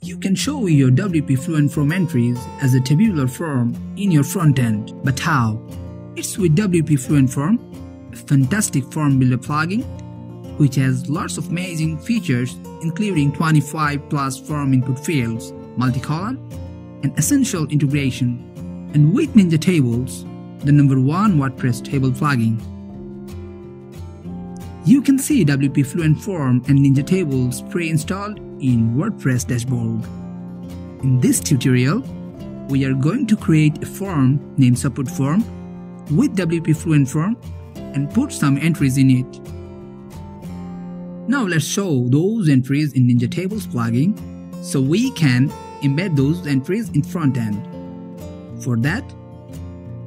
You can show your WP Fluent Form entries as a tabular form in your front end. But how? It's with WP Fluent Form, a fantastic form builder plugin which has lots of amazing features including 25 plus form input fields, multi-column, and essential integration. And with Ninja Tables, the #1 WordPress table plugin. You can see WP Fluent Form and Ninja Tables pre-installed in WordPress dashboard. In this tutorial, we are going to create a form named Support Form with WP Fluent Form and put some entries in it. Now let's show those entries in Ninja Tables plugin so we can embed those entries in front end. For that,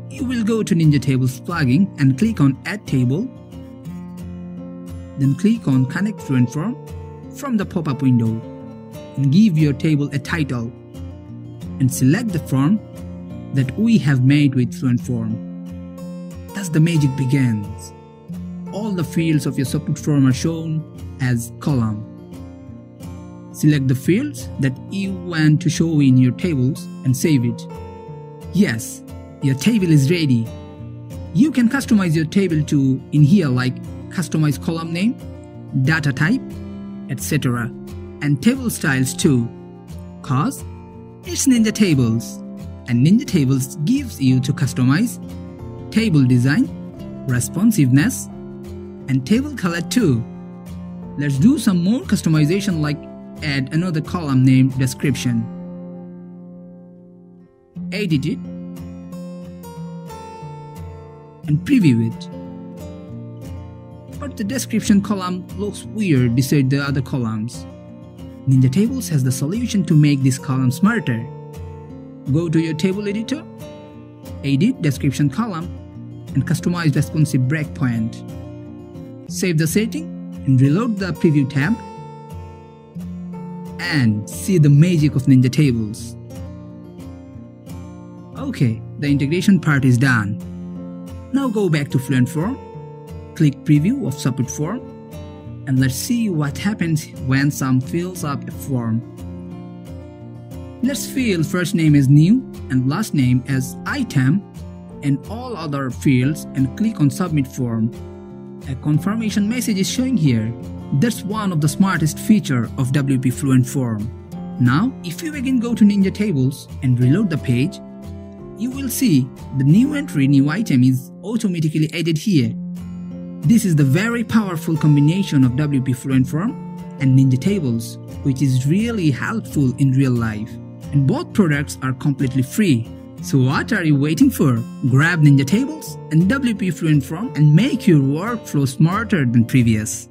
you will go to Ninja Tables plugin and click on Add Table, then click on Connect Fluent Form from the pop-up window and give your table a title and select the form that we have made with Fluent Form. Thus the magic begins. All the fields of your support form are shown as column. Select the fields that you want to show in your tables and save it. Yes, your table is ready. You can customize your table to in here like customize column name, data type, etc. and table styles too, cause it's Ninja Tables and Ninja Tables gives you to customize table design, responsiveness and table color too. Let's do some more customization like add another column named description. Edit it and preview it. But the description column looks weird beside the other columns. Ninja Tables has the solution to make this column smarter. Go to your table editor, edit description column and customize responsive breakpoint. Save the setting and reload the preview tab and see the magic of Ninja Tables. Okay, the integration part is done. Now go back to Fluent Form. Click preview of support form and let's see what happens when some fills up a form. Let's fill first name as new and last name as item and all other fields and click on submit form. A confirmation message is showing here. That's one of the smartest feature of WP Fluent Form. Now if you again go to Ninja Tables and reload the page, you will see the new entry new item is automatically added here. This is the very powerful combination of WP Fluent Form and Ninja Tables, which is really helpful in real life. And both products are completely free. So what are you waiting for? Grab Ninja Tables and WP Fluent Form and make your workflow smarter than previous.